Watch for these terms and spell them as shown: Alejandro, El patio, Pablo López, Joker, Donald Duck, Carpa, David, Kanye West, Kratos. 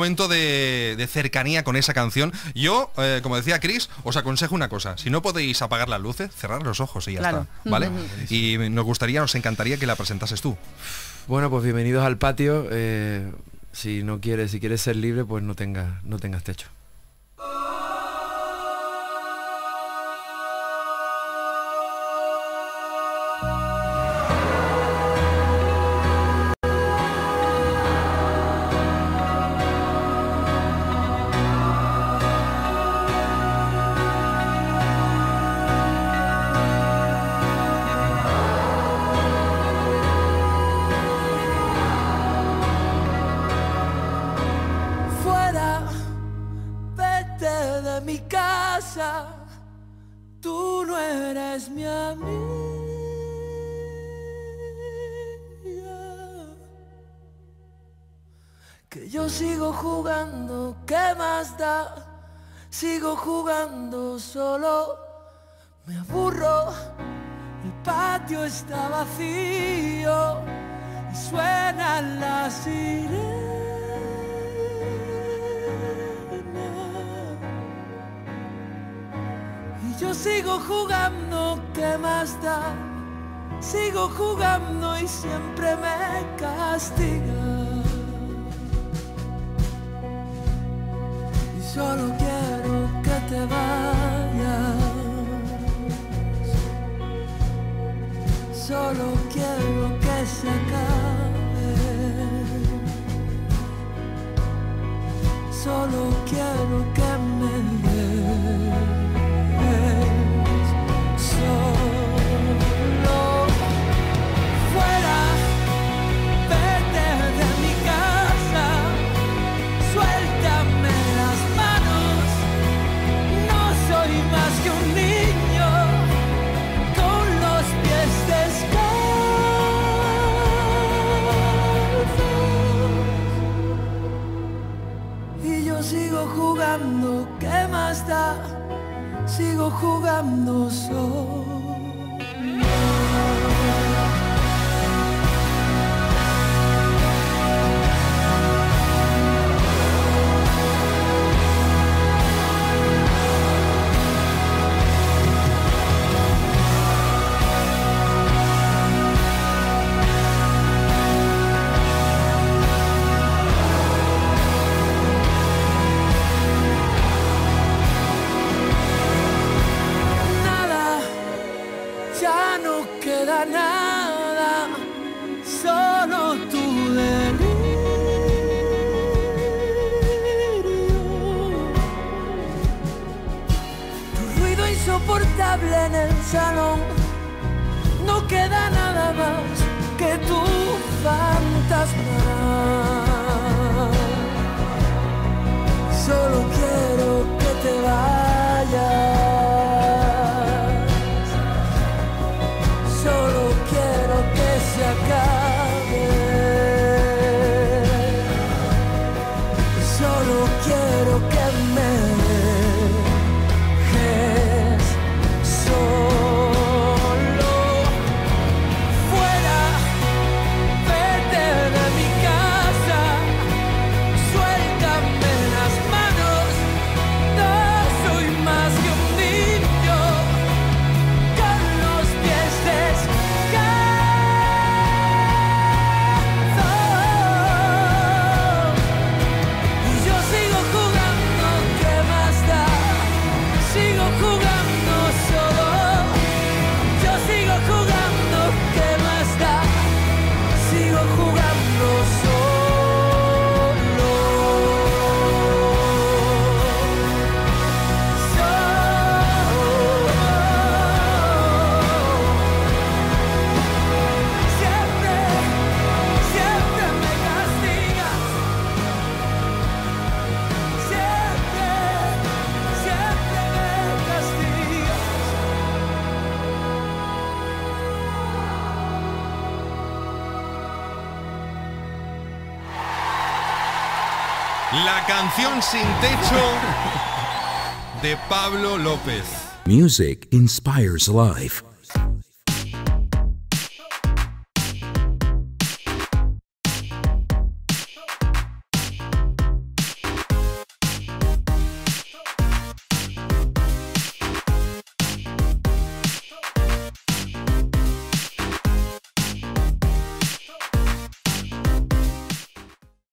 Momento de cercanía con esa canción. Yo, como decía Chris, os aconsejo una cosa: si no podéis apagar las luces, cerrar los ojos y ya está, ¿vale? Y nos encantaría que la presentases tú. Bueno, pues bienvenidos al patio. Si quieres ser libre, pues no tengas techo. Mi casa, tú no eres mi amiga, que yo sigo jugando, ¿qué más da? Sigo jugando solo, me aburro, el patio está vacío y suenan las sirenas. Yo sigo jugando, ¿qué más da? Sigo jugando y siempre me castiga. Y solo quiero que te vayas, solo quiero que se acabe, solo quiero que me des. Sigo jugando, ¿qué más da? Sigo jugando solo. Ya no queda nada, solo tu delirio. Tu ruido insoportable en el salón, no queda nada más que tu fantasma. Solo quiero que te vayas. Solo quiero que me dejes solo. Fuera, vete de mi casa, suéltame las manos, no soy más que un niño con los pies descalzos. La canción Sin Techo de Pablo López. Music inspires life.